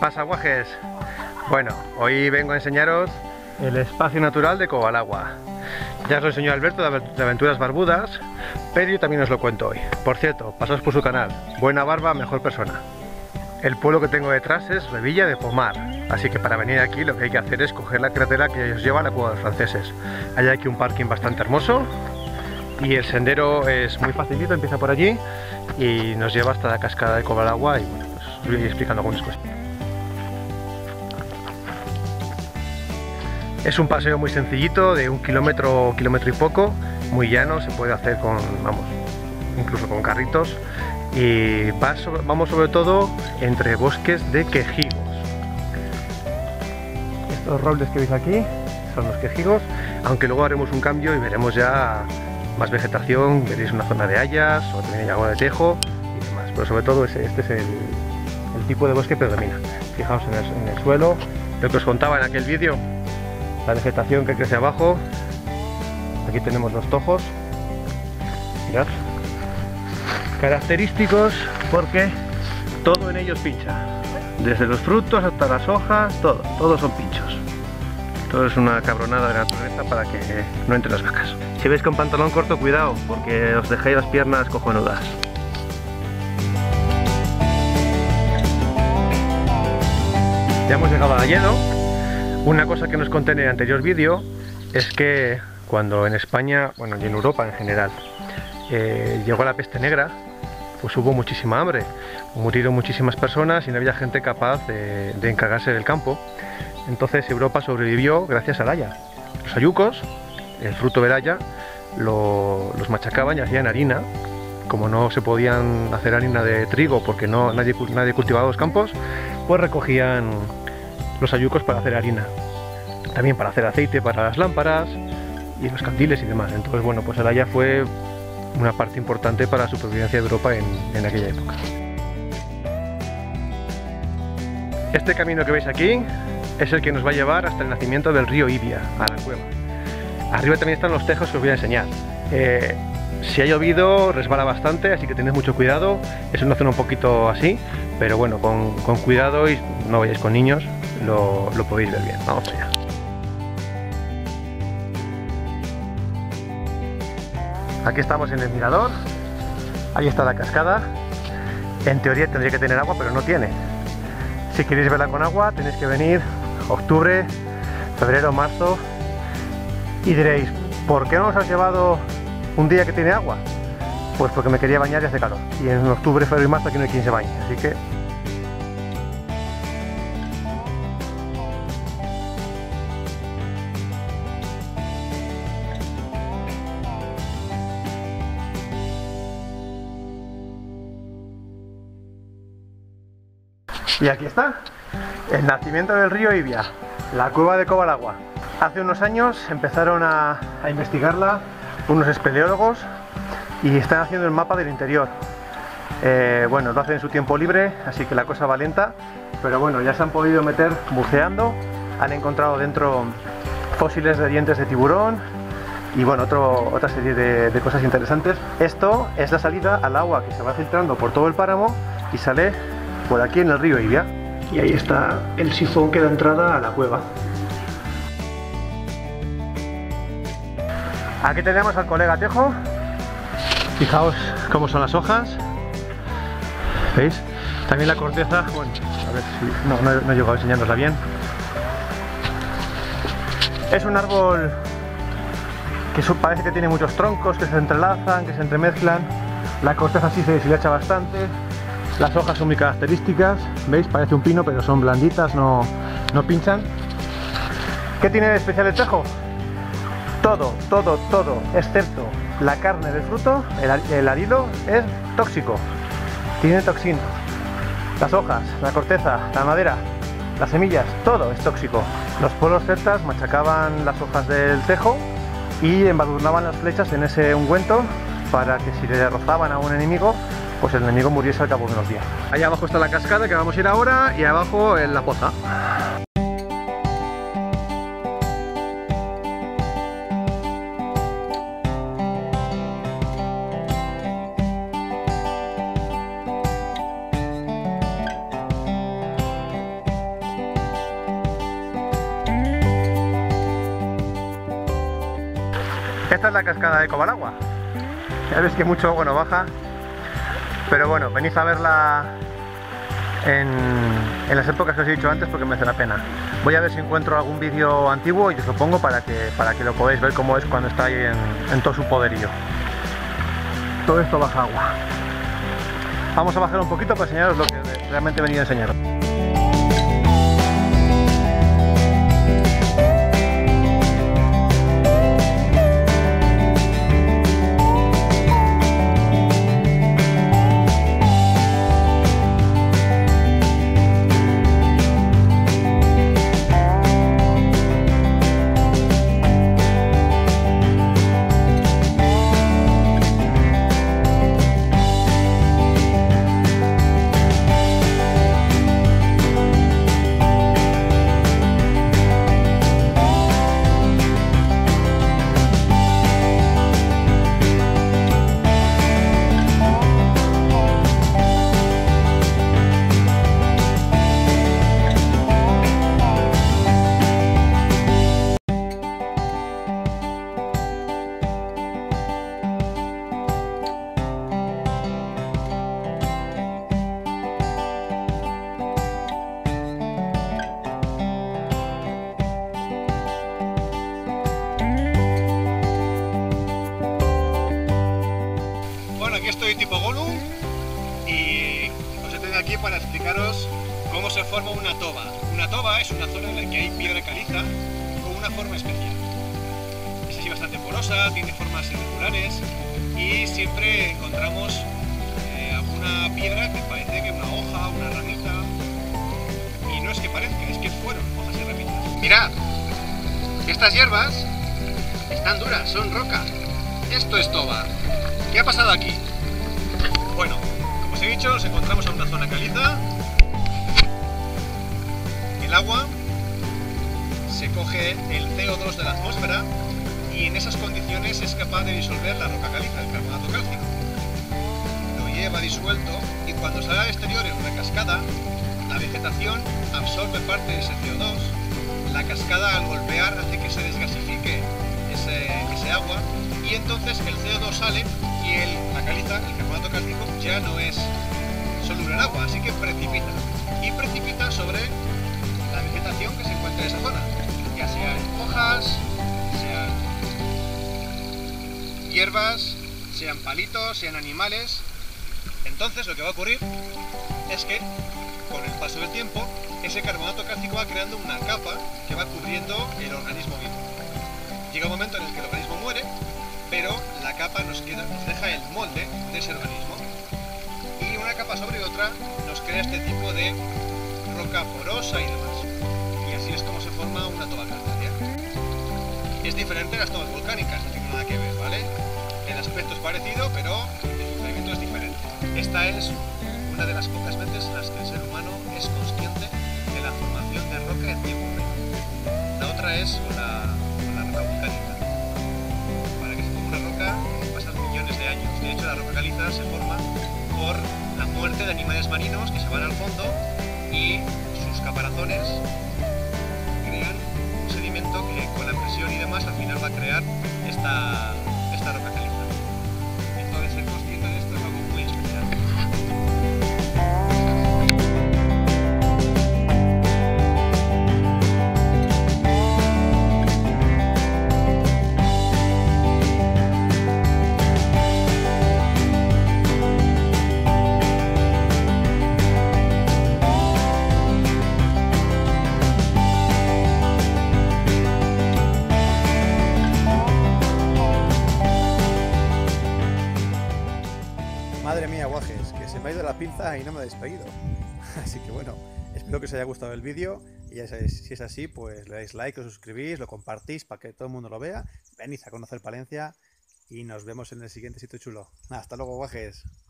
Pasaguajes. Bueno, hoy vengo a enseñaros el espacio natural de Covalagua. Ya os lo enseñó Alberto de Aventuras Barbudas, pero yo también os lo cuento hoy. Por cierto, pasaos por su canal, Buena Barba, Mejor Persona. El pueblo que tengo detrás es Revilla de Pomar, así que para venir aquí lo que hay que hacer es coger la carretera que os lleva a la Cueva de los Franceses. Hay aquí un parking bastante hermoso y el sendero es muy facilito, empieza por allí y nos lleva hasta la cascada de Covalagua y bueno, pues os voy a ir explicando algunas cosas. Es un paseo muy sencillito, de 1 kilómetro, 1,5 kilómetros, muy llano, se puede hacer con, vamos, incluso con carritos y vamos sobre todo entre bosques de quejigos. Estos robles que veis aquí son los quejigos, aunque luego haremos un cambio y veremos ya más vegetación, veréis una zona de hayas o también hay agua de tejo y demás, pero sobre todo este es el tipo de bosque que predomina. Fijaos en el suelo, lo que os contaba en aquel vídeo, la vegetación que crece abajo. Aquí tenemos los tojos, mirad, característicos porque todo en ellos pincha, desde los frutos hasta las hojas, todos son pinchos. Todo es una cabronada de la naturaleza para que no entre las vacas. Si veis con pantalón corto, cuidado, porque os dejáis las piernas cojonudas. Ya hemos llegado a Yedo. Una cosa que nos conté en el anterior vídeo es que cuando en España, bueno, y en Europa en general, llegó la peste negra, pues hubo muchísima hambre, murieron muchísimas personas y no había gente capaz de encargarse del campo. Entonces Europa sobrevivió gracias al haya. Los hayucos, el fruto del haya, los machacaban y hacían harina. Como no se podían hacer harina de trigo porque nadie cultivaba los campos, pues recogían los hayucos para hacer harina. También para hacer aceite para las lámparas y los candiles y demás. Entonces bueno, pues el haya fue una parte importante para la supervivencia de Europa en aquella época. Este camino que veis aquí es el que nos va a llevar hasta el nacimiento del río Ibia, a la cueva. Arriba también están los tejos que os voy a enseñar. Si ha llovido resbala bastante, así que tened mucho cuidado. Es una zona un poquito así, pero bueno, con cuidado y no vayáis con niños, lo podéis ver bien. Vamos allá. Aquí estamos en el mirador, ahí está la cascada. En teoría tendría que tener agua, pero no tiene. Si queréis verla con agua tenéis que venir octubre, febrero, marzo y diréis, ¿por qué no nos has llevado un día que tiene agua? Pues porque me quería bañar y hace calor, y en octubre, febrero y marzo aquí no hay quien se bañe, así que... Y aquí está, el nacimiento del río Ibia, la cueva de Covalagua. Hace unos años empezaron a investigarla unos espeleólogos y están haciendo el mapa del interior. Bueno, lo hacen en su tiempo libre, así que la cosa va lenta, pero bueno, ya se han podido meter buceando, han encontrado dentro fósiles de dientes de tiburón y bueno, otra serie de cosas interesantes. Esto es la salida al agua que se va filtrando por todo el páramo y sale por aquí en el río Ibia. Y ahí está el sifón que da entrada a la cueva. Aquí tenemos al colega tejo. Fijaos cómo son las hojas. ¿Veis? También la corteza. Bueno, a ver si... No he llegado a enseñárosla bien. Es un árbol que parece que tiene muchos troncos, que se entrelazan, que se entremezclan. La corteza sí se deshilacha bastante. Las hojas son muy características, ¿veis? Parece un pino, pero son blanditas, no pinchan. ¿Qué tiene de especial el tejo? Todo, excepto la carne del fruto, el arilo, es tóxico. Tiene toxina. Las hojas, la corteza, la madera, las semillas, todo es tóxico. Los pueblos celtas machacaban las hojas del tejo y embadurnaban las flechas en ese ungüento para que si le rozaban a un enemigo, pues el enemigo muriese al cabo de unos días. Allá abajo está la cascada que vamos a ir ahora y abajo en la poza. esta es la cascada de Covalagua. Ya ves que mucho agua no baja, pero bueno, venís a verla en las épocas que os he dicho antes porque merece la pena. Voy a ver si encuentro algún vídeo antiguo y os lo pongo para que lo podáis ver cómo es cuando está ahí en todo su poderío. Todo esto baja agua. Vamos a bajar un poquito para enseñaros lo que realmente he venido a enseñaros. Estoy tipo Golu y os he tenido aquí para explicaros cómo se forma una toba. Una toba es una zona en la que hay piedra caliza con una forma especial. Es así bastante porosa, tiene formas irregulares y siempre encontramos alguna piedra que parece que una hoja, una ramita. Y no es que parezca, es que fueron hojas y ramitas. Mirad, estas hierbas están duras, son roca. Esto es toba. ¿Qué ha pasado aquí? Bueno, como os he dicho, nos encontramos en una zona caliza. El agua se coge el CO2 de la atmósfera y en esas condiciones es capaz de disolver la roca caliza, el carbonato cálcico. Lo lleva disuelto y cuando sale al exterior en una cascada, la vegetación absorbe parte de ese CO2. La cascada al golpear hace que se desgasifique ese agua y entonces el CO2 sale y la caliza, el carbonato cálcico, ya no es soluble en agua, así que precipita. Y precipita sobre la vegetación que se encuentra en esa zona, ya sean hojas, sean hierbas, sean palitos, sean animales. Entonces lo que va a ocurrir es que con el paso del tiempo ese carbonato cálcico va creando una capa que va cubriendo el organismo vivo. Llega un momento en el que el organismo muere, pero la capa nos deja el molde de ese organismo y una capa sobre otra nos crea este tipo de roca porosa y demás. Y así es como se forma una toba calcárea. Es diferente a las tobas volcánicas, no tiene nada que ver, ¿vale? El aspecto es parecido, pero el funcionamiento es diferente. Esta es una de las pocas veces en las que el ser humano es consciente de la formación de roca en tiempo real. La otra es la roca volcánica. Pasan millones de años. De hecho, la roca caliza se forma por la muerte de animales marinos que se van al fondo y sus caparazones crean un sedimento que con la presión y demás al final va a crear esta roca caliza. Entonces, ser consciente de esto es algo muy especial. Y no me he despedido, así que bueno, espero que os haya gustado el vídeo y ya sabéis, si es así pues le dais like, os suscribís, lo compartís para que todo el mundo lo vea, venid a conocer Palencia y nos vemos en el siguiente sitio chulo. Hasta luego, guajes.